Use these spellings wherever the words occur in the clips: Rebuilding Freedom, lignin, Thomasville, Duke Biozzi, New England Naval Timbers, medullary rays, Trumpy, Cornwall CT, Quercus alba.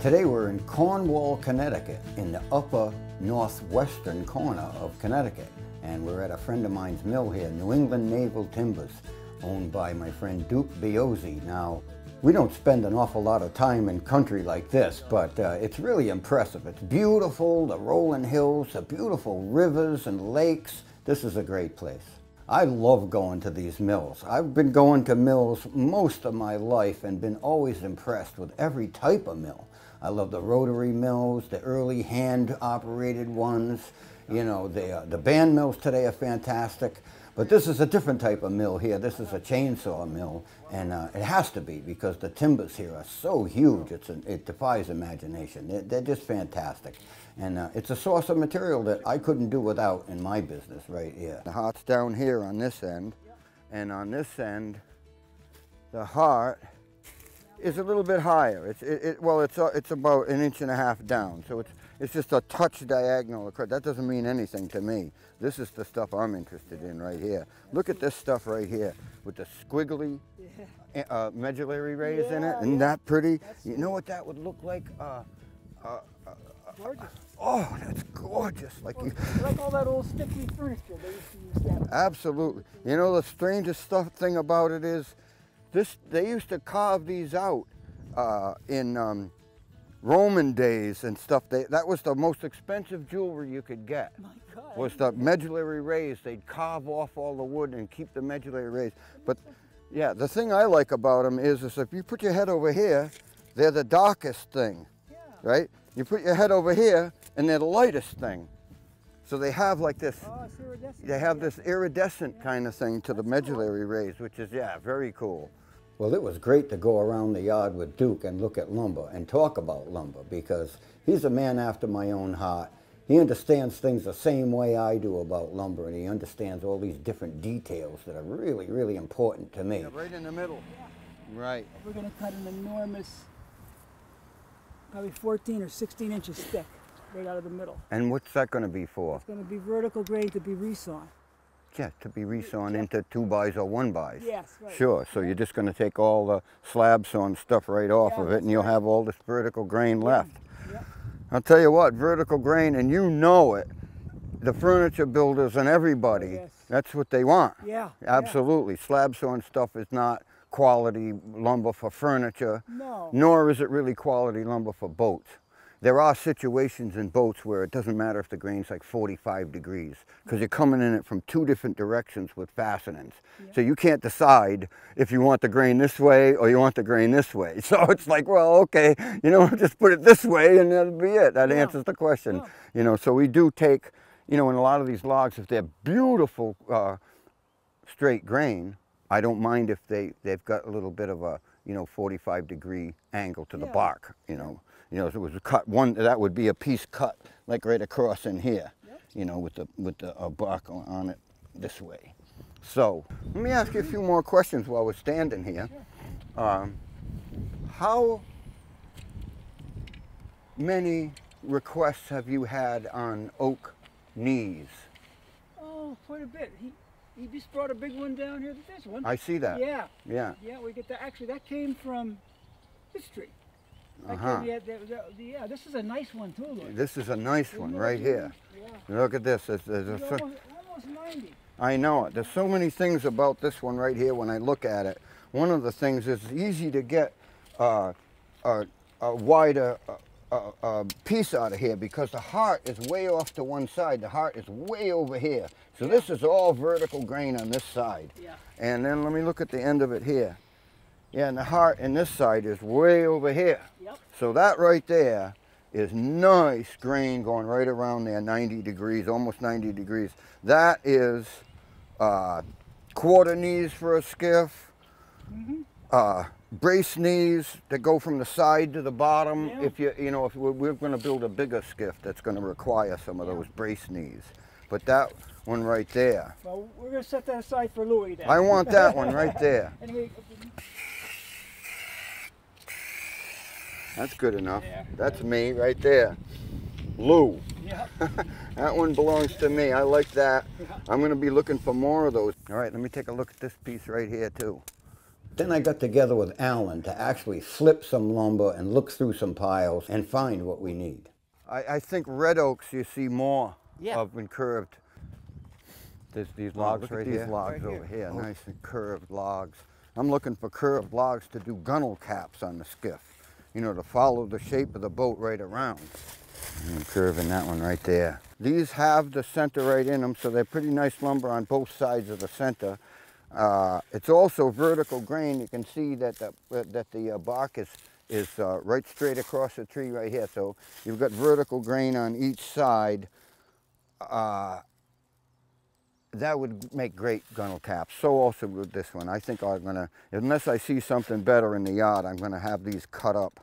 Today we're in Cornwall, Connecticut, in the upper northwestern corner of Connecticut. And we're at a friend of mine's mill here, New England Naval Timbers, owned by my friend Duke Biozzi. Now, we don't spend an awful lot of time in country like this, but it's really impressive. It's beautiful, the rolling hills, the beautiful rivers and lakes. This is a great place. I love going to these mills. I've been going to mills most of my life and been always impressed with every type of mill. I love the rotary mills, the early hand-operated ones. You know, the band mills today are fantastic. But this is a different type of mill here. This is a chainsaw mill, and it has to be because the timbers here are so huge. It defies imagination. They're just fantastic. And it's a source of material that I couldn't do without in my business right here. The heart's down here on this end, and on this end, the heart is a little bit higher. It's about 1.5 inches down, so it's just a touch diagonal across. That doesn't mean anything to me. This is the stuff I'm interested in right here. Look at this stuff right here with the squiggly medullary rays in it. Isn't that pretty? That's you know what that would look like? Gorgeous. Oh, that's gorgeous. Like all that old sticky furniture they used to use that. Absolutely. You know the strangest thing about it is this, they used to carve these out in Roman days and stuff. That was the most expensive jewelry you could get. My God. Was the medullary rays. They'd carve off all the wood and keep the medullary rays. But yeah, the thing I like about them is if you put your head over here, they're the darkest thing, right? You put your head over here and they're the lightest thing. So they have like this, they have this iridescent kind of thing to the medullary rays, which is, yeah, very cool. Well, it was great to go around the yard with Duke and look at lumber and talk about lumber because he's a man after my own heart. He understands things the same way I do about lumber, and he understands all these different details that are really, really important to me. Yeah, right in the middle. Yeah. Right. We're going to cut an enormous, probably 14 or 16 inches thick. Right out of the middle. And what's that going to be for? It's going to be vertical grade to be resawn. Yeah, to be resawn into 2-bys or 1-bys. Yes, right. Sure, so you're just going to take all the slab sawn stuff right off of it, and you'll have all this vertical grain left. Yep. I'll tell you what, vertical grain, and you know it, the furniture builders and everybody, that's what they want. Yeah. Absolutely. Yeah. Slab sawn stuff is not quality lumber for furniture, nor is it really quality lumber for boats. There are situations in boats where it doesn't matter if the grain's like 45 degrees because you're coming in it from 2 different directions with fastenings. Yeah. So you can't decide if you want the grain this way or you want the grain this way. So it's like, well, okay, you know, just put it this way and that'll be it. That answers the question. Yeah. You know, so we do take, you know, in a lot of these logs, if they're beautiful straight grain, I don't mind if they've got a little bit of a, you know, 45-degree angle to the bark, you know. You know, if it was cut one, that would be a piece cut like right across in here, you know, with the bark on it this way. So let me ask you a few more questions while we're standing here. Sure. How many requests have you had on oak knees? Oh, quite a bit. He just brought a big one down here, this one. I see that. Yeah. Yeah. Yeah, we get that. Actually, that came from this tree. Yeah, this is a nice one too. Look. This is a nice one right here. Yeah. Look at this. There's almost 90. I know it. There's so many things about this one right here when I look at it. One of the things is it's easy to get a wider piece out of here because the heart is way off to one side. The heart is way over here. So this is all vertical grain on this side. Yeah. And then let me look at the end of it here. Yeah, and the heart in this side is way over here. Yep. So that right there is nice grain going right around there, 90 degrees, almost 90 degrees. That is quarter knees for a skiff, brace knees that go from the side to the bottom. Yeah. If we're going to build a bigger skiff that's going to require some of those brace knees. But that one right there. Well, we're going to set that aside for Louis then. I want that one right there. Anyway, that's good enough. Yeah. That's me right there. Lou. Yeah. That one belongs to me. I like that. I'm going to be looking for more of those. All right, let me take a look at this piece right here too. Then I got together with Alan to actually flip some lumber and look through some piles and find what we need. I think red oaks you see more of when curved. There's these logs right here. These logs over here, nice and curved logs. I'm looking for curved logs to do gunnel caps on the skiff, you know, to follow the shape of the boat right around. I'm curving that one right there. These have the center right in them, so they're pretty nice lumber on both sides of the center. It's also vertical grain. You can see that the bark is right straight across the tree right here. So you've got vertical grain on each side. That would make great gunnel caps. So also with this one, I think I'm gonna, unless I see something better in the yard, I'm gonna have these cut up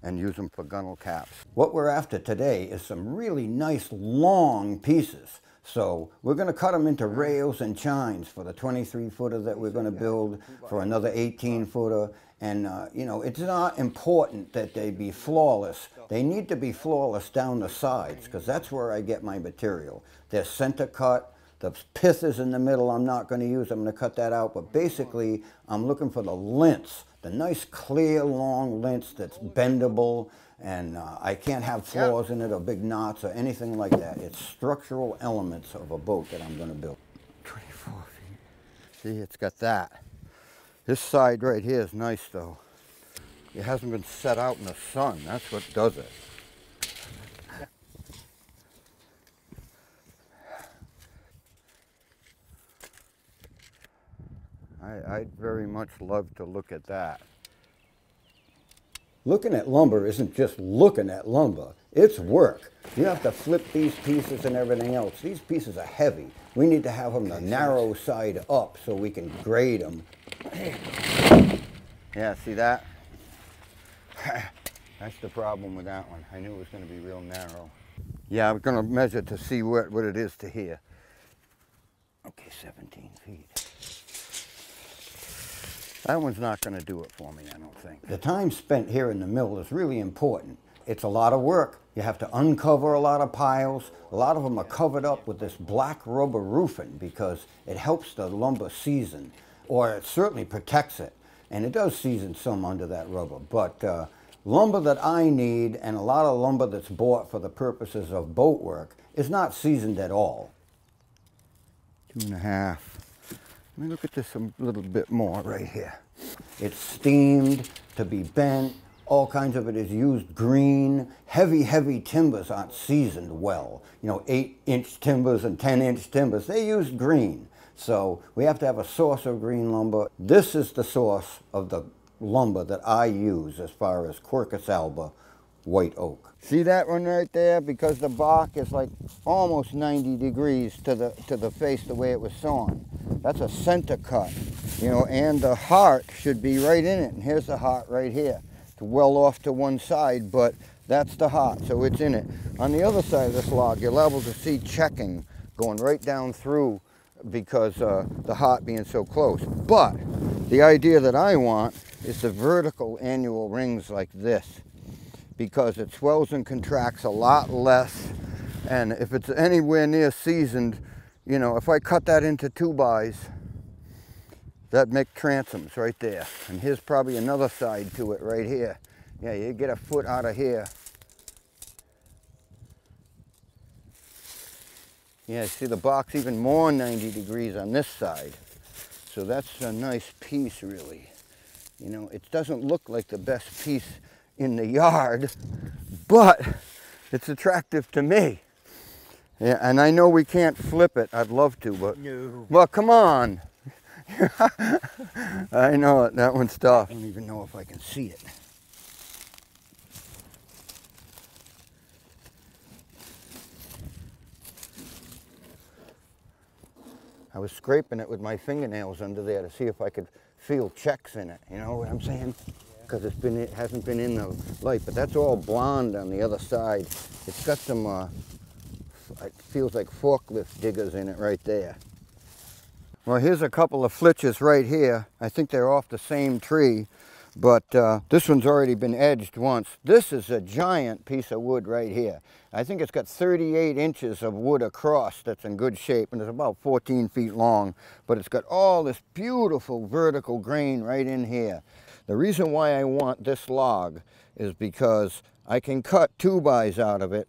and use them for gunnel caps. What we're after today is some really nice long pieces. So we're gonna cut them into rails and chines for the 23-footer that we're gonna build, for another 18-footer. And you know, it's not important that they be flawless. They need to be flawless down the sides, because that's where I get my material. They're center cut. The pith is in the middle. I'm not going to use. I'm going to cut that out. But basically, I'm looking for the lengths, the nice, clear, long lengths that's bendable. And I can't have flaws in it or big knots or anything like that. It's structural elements of a boat that I'm going to build. 24 feet. See, it's got that. This side right here is nice, though. It hasn't been set out in the sun. That's what does it. I'd very much love to look at that. Looking at lumber isn't just looking at lumber. It's work. You have to flip these pieces and everything else. These pieces are heavy. We need to have them the narrow side up so we can grade them. Yeah, see that? That's the problem with that one. I knew it was going to be real narrow. Yeah, I'm going to measure to see what it is to here. Okay, 17 feet. That one's not going to do it for me, I don't think. The time spent here in the mill is really important. It's a lot of work. You have to uncover a lot of piles. A lot of them are covered up with this black rubber roofing because it helps the lumber season, or it certainly protects it. And it does season some under that rubber. But lumber that I need, and a lot of lumber that's bought for the purposes of boat work, is not seasoned at all. 2.5. Let me look at this a little bit more right here. It's steamed, to be bent, all kinds of it is used green. Heavy, heavy timbers aren't seasoned well. You know, 8-inch timbers and 10-inch timbers, they use green. So we have to have a source of green lumber. This is the source of the lumber that I use as far as Quercus alba, white oak. See that one right there? Because the bark is like almost 90 degrees to the face the way it was sawn. That's a center cut, you know, and the heart should be right in it. And here's the heart right here. It's well off to one side, but that's the heart, so it's in it. On the other side of this log, you're liable to see checking going right down through because the heart being so close. But the idea that I want is the vertical annual rings like this, because it swells and contracts a lot less. And if it's anywhere near seasoned, you know, if I cut that into 2-bys, that'd make transoms right there. And here's probably another side to it right here. Yeah, you get a foot out of here. Yeah, see the box even more 90 degrees on this side. So that's a nice piece, really. You know, it doesn't look like the best piece in the yard, but it's attractive to me. Yeah, and I know we can't flip it. I'd love to, but... No. Well, come on. I know it. That one's tough. I don't even know if I can see it. I was scraping it with my fingernails under there to see if I could feel checks in it. You know what I'm saying? Because it hasn't been in the light, but that's all blonde on the other side. It's got some... it feels like forklift diggers in it right there. Well, here's a couple of flitches right here. I think they're off the same tree, but this one's already been edged once. This is a giant piece of wood right here. I think it's got 38 inches of wood across that's in good shape, and it's about 14 feet long, but it's got all this beautiful vertical grain right in here. The reason why I want this log is because I can cut 2-bys out of it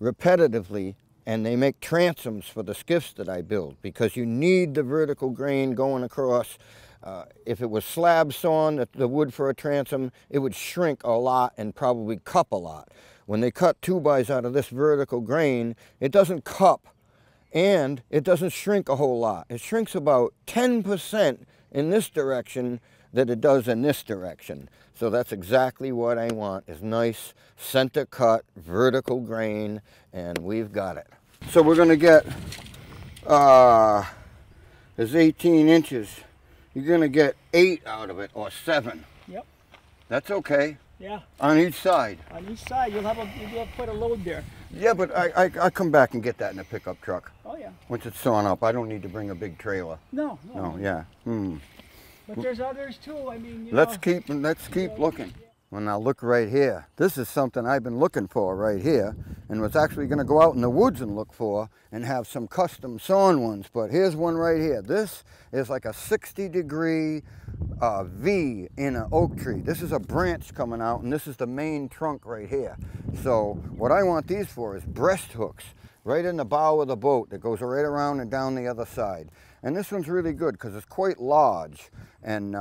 repetitively, and they make transoms for the skiffs that I build, because you need the vertical grain going across. If it was slab sawn, the wood for a transom, it would shrink a lot and probably cup a lot. When they cut 2-bys out of this vertical grain, it doesn't cup and it doesn't shrink a whole lot. It shrinks about 10% in this direction that it does in this direction. So that's exactly what I want, is nice center cut vertical grain, and we've got it. So we're gonna get, there's 18 inches. You're gonna get 8 out of it, or 7. Yep. That's okay. Yeah. On each side. On each side, you'll have quite a load there. Yeah, but I come back and get that in a pickup truck. Oh yeah. Once it's sawn up, I don't need to bring a big trailer. No. No. No, yeah. Hmm. But there's others too. I mean, you know. Let's keep looking. Well, now look right here. This is something I've been looking for right here, and was actually going to go out in the woods and look for and have some custom sawn ones, but here's one right here. This is like a 60-degree V in an oak tree. This is a branch coming out, and this is the main trunk right here. So what I want these for is breast hooks right in the bow of the boat that goes right around and down the other side. And this one's really good because it's quite large, and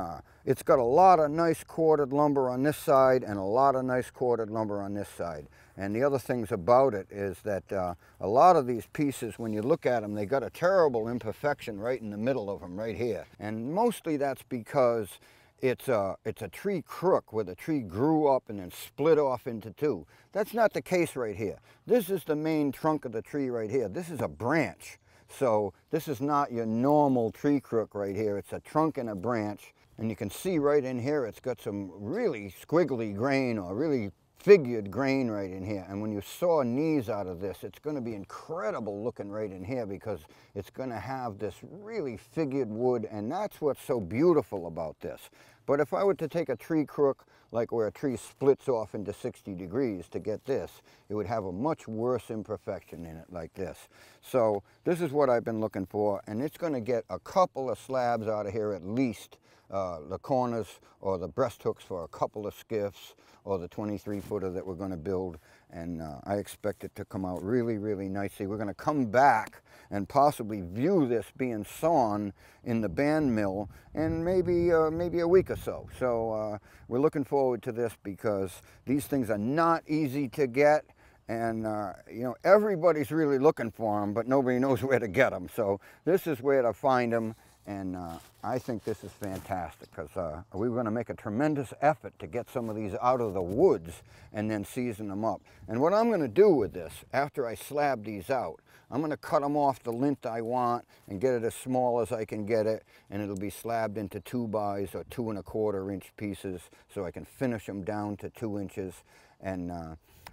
it's got a lot of nice quartered lumber on this side and a lot of nice quartered lumber on this side. And the other things about it is that a lot of these pieces, when you look at them, they got a terrible imperfection right in the middle of them right here. And mostly that's because it's a tree crook where the tree grew up and then split off into two. That's not the case right here. This is the main trunk of the tree right here. This is a branch. So this is not your normal tree crook right here. It's a trunk and a branch. And you can see right in here, it's got some really squiggly grain, or really figured grain right in here. And when you saw knees out of this, it's going to be incredible looking right in here, because it's going to have this really figured wood, and that's what's so beautiful about this. But if I were to take a tree crook, like where a tree splits off into 60 degrees to get this, it would have a much worse imperfection in it like this. So this is what I've been looking for, and it's going to get a couple of slabs out of here at least, the corners or the breast hooks for a couple of skiffs, or the 23-footer that we're going to build. And I expect it to come out really, really nicely. We're going to come back and possibly view this being sawn in the band mill in maybe a week or so. So we're looking forward to this, because these things are not easy to get, and you know, everybody's really looking for them, but nobody knows where to get them. So this is where to find them. And I think this is fantastic, because we were going to make a tremendous effort to get some of these out of the woods and then season them up. And what I'm going to do with this, after I slab these out, I'm going to cut them off the length I want and get it as small as I can get it, and it'll be slabbed into 2-bys or 2¼ inch pieces, so I can finish them down to 2 inches. And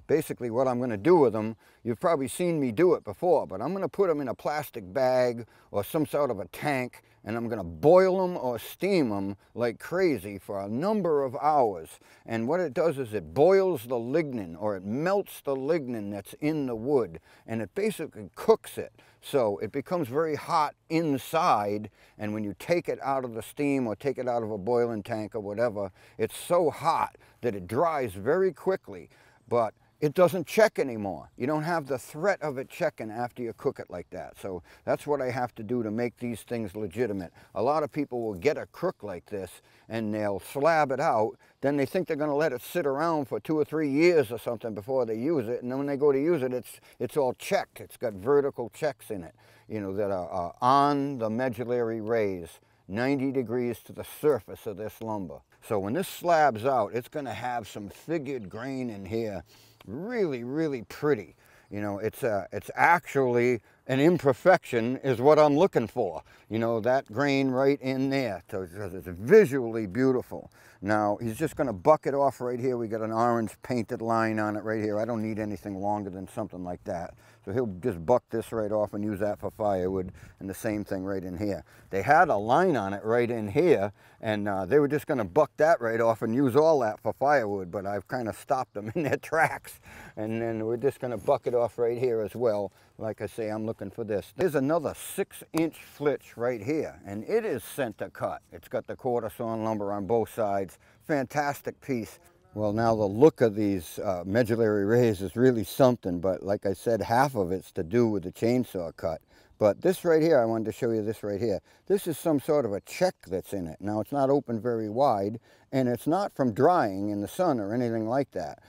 basically what I'm going to do with them, you've probably seen me do it before, but I'm going to put them in a plastic bag or some sort of a tank, and I'm going to boil them or steam them like crazy for a number of hours. And what it does is it boils the lignin, or it melts the lignin that's in the wood, and it basically cooks it. So it becomes very hot inside, and when you take it out of the steam or take it out of a boiling tank or whatever, it's so hot that it dries very quickly. But it doesn't check anymore. You don't have the threat of it checking after you cook it like that. So that's what I have to do to make these things legitimate. A lot of people will get a crook like this and they'll slab it out, then they think they're going to let it sit around for 2 or 3 years or something before they use it, and then when they go to use it, it's all checked. It's got vertical checks in it, you know, that are on the medullary rays, 90 degrees to the surface of this lumber. So when this slabs out, it's going to have some figured grain in here. Really, really pretty. You know, it's actually an imperfection is what I'm looking for. You know, that grain right in there. So it's visually beautiful. Now, he's just going to buck it off right here. We got an orange painted line on it right here. I don't need anything longer than something like that. So he'll just buck this right off and use that for firewood, and the same thing right in here. They had a line on it right in here, and they were just going to buck that right off and use all that for firewood, but I've kind of stopped them in their tracks. And then we're just going to buck it off right here as well. Like I say, I'm looking for this. There's another 6-inch flitch right here, and it is center cut. It's got the quarter sawn lumber on both sides. Fantastic piece. Well, now the look of these medullary rays is really something, but like I said, half of it's to do with the chainsaw cut. But this right here, I wanted to show you this right here. This is some sort of a check that's in it. Now, it's not open very wide, and it's not from drying in the sun or anything like that.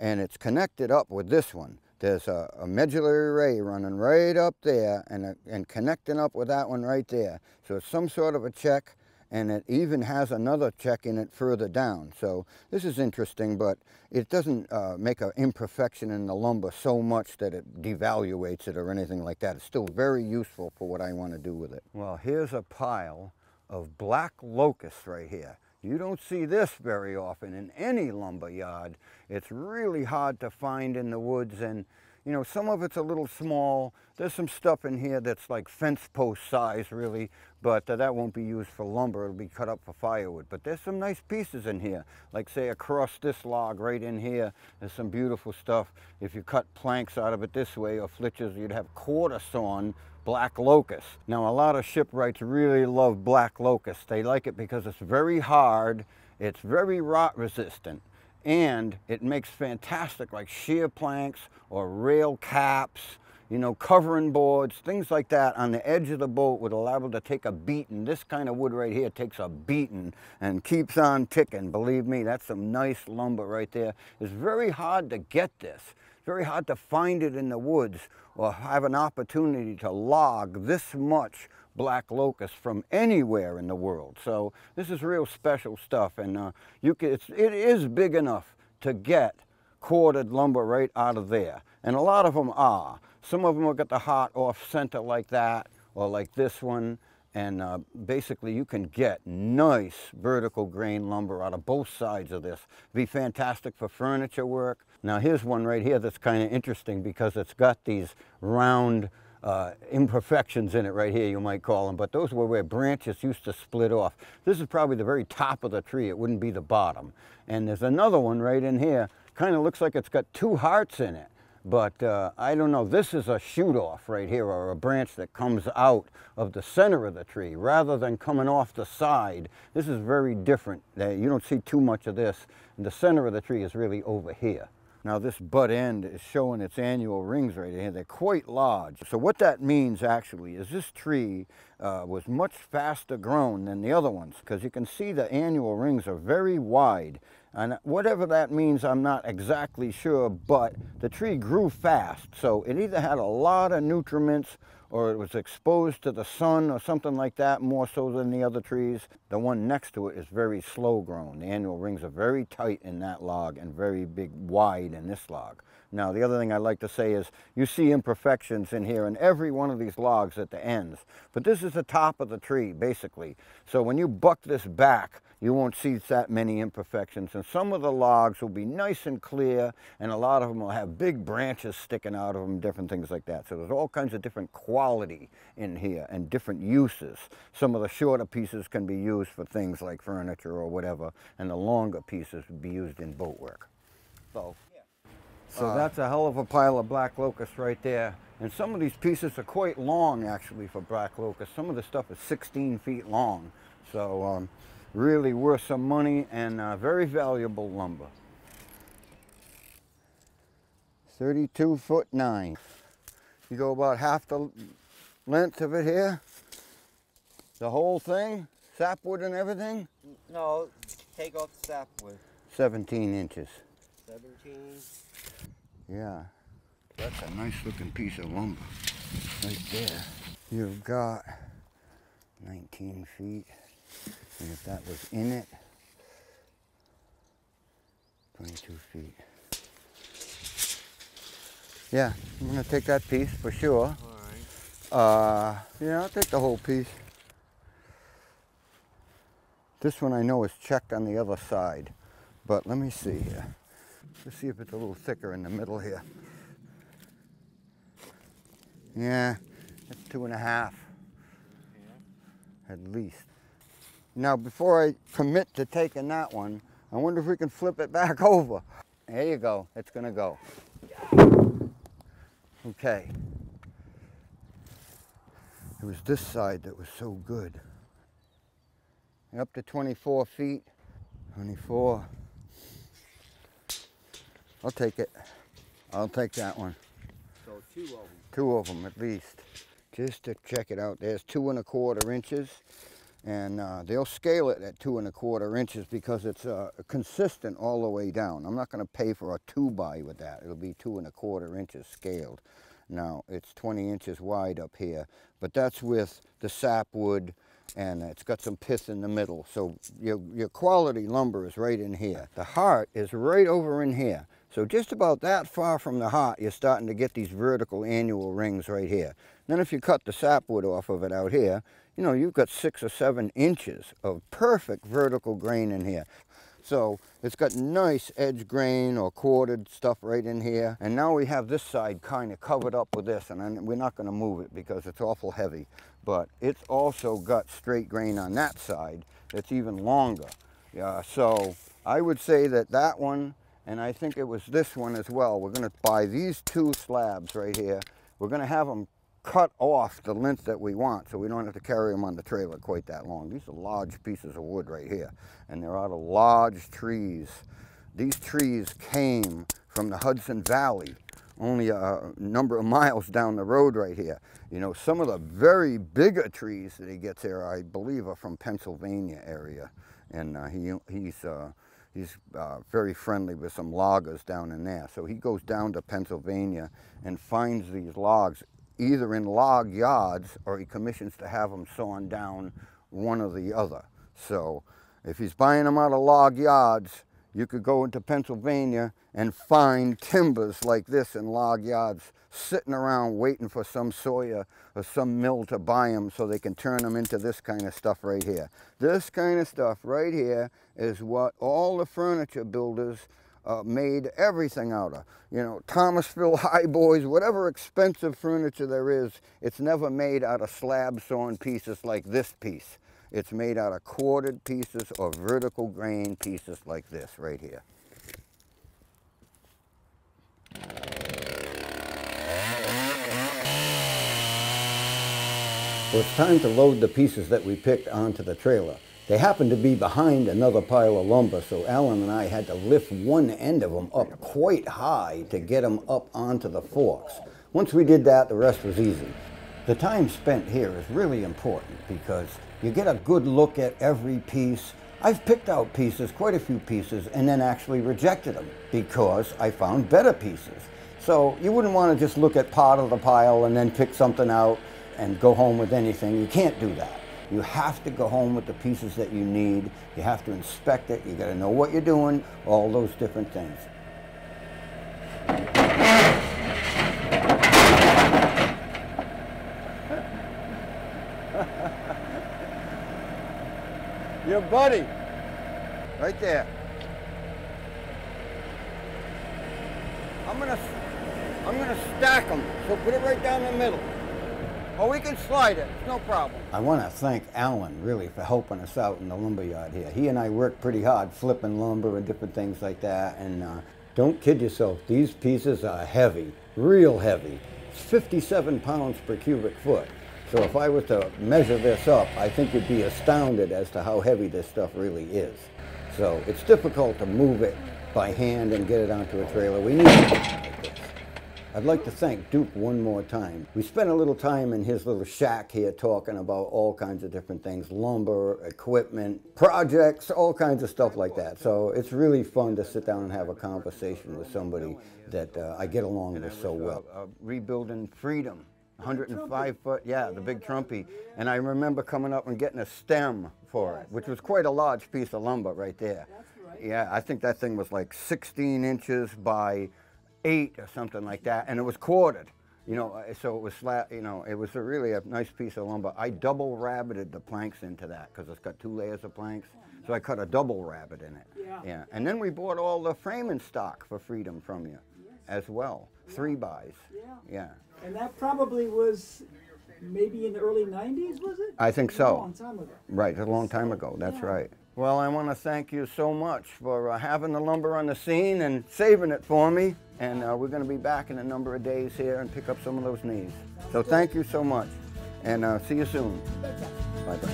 And it's connected up with this one. There's a medullary ray running right up there and connecting up with that one right there. So it's some sort of a check. And it even has another check in it further down. So this is interesting, but it doesn't make an imperfection in the lumber so much that it devaluates it or anything like that. It's still very useful for what I want to do with it. Well, here's a pile of black locust right here. You don't see this very often in any lumber yard. It's really hard to find in the woods, and you know, some of it's a little small. There's some stuff in here that's like fence post size, really, but that won't be used for lumber. It'll be cut up for firewood. But there's some nice pieces in here, like, say, across this log right in here. There's some beautiful stuff. If you cut planks out of it this way or flitches, you'd have quarter sawn black locust. Now, a lot of shipwrights really love black locust. They like it because it's very hard. It's very rot resistant. And it makes fantastic, like, shear planks or rail caps, you know, covering boards, things like that on the edge of the boat would allow it to take a beating. This kind of wood right here takes a beating and keeps on ticking. Believe me, that's some nice lumber right there. It's very hard to get this. It's very hard to find it in the woods or have an opportunity to log this much black locust from anywhere in the world. So this is real special stuff, and it is big enough to get corded lumber right out of there. And a lot of them are. Some of them will get the heart off center like that, or like this one, and basically you can get nice vertical grain lumber out of both sides of this. Be fantastic for furniture work. Now here's one right here that's kind of interesting because it's got these round imperfections in it right here, you might call them, but those were where branches used to split off. This is probably the very top of the tree. It wouldn't be the bottom. And there's another one right in here. Kind of looks like it's got two hearts in it, but I don't know. This is a shoot off right here, or a branch that comes out of the center of the tree rather than coming off the side. This is very different. You don't see too much of this. And the center of the tree is really over here. Now this butt end is showing its annual rings right here. They're quite large. So what that means actually is this tree was much faster grown than the other ones, because you can see the annual rings are very wide. And whatever that means, I'm not exactly sure, but the tree grew fast. So it either had a lot of nutriments, or it was exposed to the sun or something like that, more so than the other trees. The one next to it is very slow grown. The annual rings are very tight in that log and very big, wide in this log. Now, the other thing I like to say is you see imperfections in here in every one of these logs at the ends, but this is the top of the tree, basically. So when you buck this back, you won't see that many imperfections, and some of the logs will be nice and clear, and a lot of them will have big branches sticking out of them, different things like that. So there's all kinds of different quality in here and different uses. Some of the shorter pieces can be used for things like furniture or whatever, and the longer pieces would be used in boat work. So that's a hell of a pile of black locust right there. And some of these pieces are quite long, actually, for black locust. Some of the stuff is 16 feet long. So really worth some money, and very valuable lumber. 32'9". You go about half the length of it here. The whole thing, sapwood and everything? No, take off the sapwood. 17 inches. 17. Yeah, that's a nice looking piece of lumber right there. You've got 19 feet. And if that was in it, 22 feet. Yeah, I'm going to take that piece for sure. All right. Yeah, I'll take the whole piece. This one I know is checked on the other side, but let me see here. Let's see if it's a little thicker in the middle here. Yeah, that's 2.5, at least. Now, before I commit to taking that one, I wonder if we can flip it back over. There you go, it's gonna go. Okay. It was this side that was so good. And up to 24 feet, 24. I'll take it. I'll take that one. So two of them. Two of them at least. Just to check it out, there's 2.25 inches. And they'll scale it at 2.25 inches because it's consistent all the way down. I'm not going to pay for a 2x with that. It'll be 2.25 inches scaled. Now, it's 20 inches wide up here, but that's with the sapwood, and it's got some pith in the middle. So your quality lumber is right in here. The heart is right over in here. So just about that far from the heart, you're starting to get these vertical annual rings right here. Then if you cut the sapwood off of it out here, you know, you've got 6 or 7 inches of perfect vertical grain in here. So it's got nice edge grain or quartered stuff right in here. And now we have this side kind of covered up with this, and we're not going to move it because it's awful heavy. But it's also got straight grain on that side that's even longer. Yeah, so I would say that that one, and I think it was this one as well, we're going to buy these two slabs right here. We're going to have them cut off the length that we want so we don't have to carry them on the trailer quite that long. These are large pieces of wood right here, and they're out of large trees. These trees came from the Hudson Valley, only a number of miles down the road right here. You know, some of the very bigger trees that he gets here, I believe, are from Pennsylvania area, and he's very friendly with some loggers down in there. So he goes down to Pennsylvania and finds these logs, either in log yards or he commissions to have them sawn down, one or the other. So if he's buying them out of log yards, you could go into Pennsylvania and find timbers like this in log yards sitting around waiting for some sawyer or some mill to buy them so they can turn them into this kind of stuff right here. This kind of stuff right here is what all the furniture builders made everything out of. You know, Thomasville highboys, whatever expensive furniture there is, it's never made out of slab sawn pieces like this piece. It's made out of quartered pieces or vertical grain pieces like this right here. Well, it's time to load the pieces that we picked onto the trailer. They happened to be behind another pile of lumber, so Alan and I had to lift one end of them up quite high to get them up onto the forks. Once we did that, the rest was easy. The time spent here is really important because you get a good look at every piece. I've picked out pieces, quite a few pieces, and then actually rejected them because I found better pieces. So you wouldn't want to just look at part of the pile and then pick something out and go home with anything. You can't do that. You have to go home with the pieces that you need. You have to inspect it. You got to know what you're doing, all those different things. Your buddy, right there. I'm gonna stack them, so put it right down the middle. Or we can slide it, it's no problem. I want to thank Alan, really, for helping us out in the lumber yard here. He and I worked pretty hard flipping lumber and different things like that. And don't kid yourself, these pieces are heavy, real heavy. It's 57 pounds per cubic foot. So if I were to measure this up, I think you'd be astounded as to how heavy this stuff really is. So it's difficult to move it by hand and get it onto a trailer. We need it. I'd like to thank Duke one more time. We spent a little time in his little shack here talking about all kinds of different things, lumber, equipment, projects, all kinds of stuff like that. So it's really fun to sit down and have a conversation with somebody that I get along with so well. Rebuilding Freedom, 105 foot, yeah, the big Trumpy. And I remember coming up and getting a stem for it, which was quite a large piece of lumber right there. Yeah, I think that thing was like 16 inches by 8 or something like that, and it was quartered. You know, so it was it was really a nice piece of lumber. I double rabbited the planks into that because it's got two layers of planks. So I cut a double rabbit in it. Yeah. Yeah. And then we bought all the framing stock for Freedom from you, yes, as well. Yeah. 3-bys. Yeah. Yeah. And that probably was maybe in the early 90s, was it? I think so. A long time ago. Right, a long time ago. That's right. Well, I want to thank you so much for having the lumber on the scene and saving it for me. And we're going to be back in a number of days here and pick up some of those needs. So thank you so much, and see you soon. Bye-bye.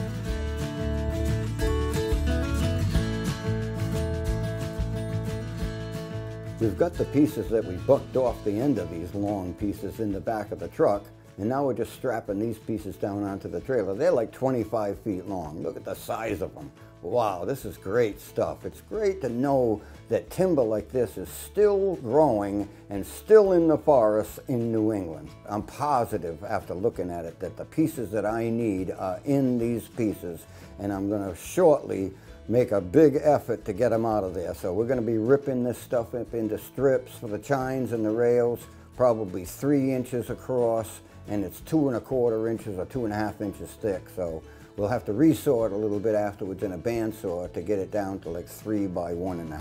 We've got the pieces that we bucked off the end of these long pieces in the back of the truck, and now we're just strapping these pieces down onto the trailer. They're like 25 feet long. Look at the size of them. Wow, this is great stuff. It's great to know that timber like this is still growing and still in the forests in New England. I'm positive after looking at it that the pieces that I need are in these pieces, and I'm going to shortly make a big effort to get them out of there. So we're going to be ripping this stuff up into strips for the chines and the rails, probably 3 inches across, and it's 2¼ inches or 2½ inches thick. So we'll have to resaw it a little bit afterwards in a bandsaw to get it down to like 3 by 1½.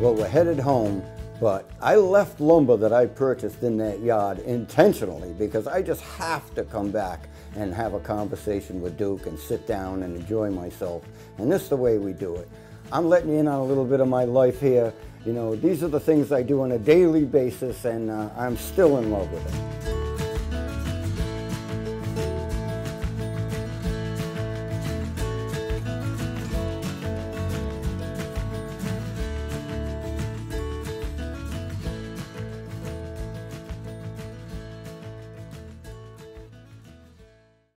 Well, we're headed home, but I left lumber that I purchased in that yard intentionally because I just have to come back and have a conversation with Duke and sit down and enjoy myself. And this is the way we do it. I'm letting you in on a little bit of my life here. You know, these are the things I do on a daily basis, and I'm still in love with it.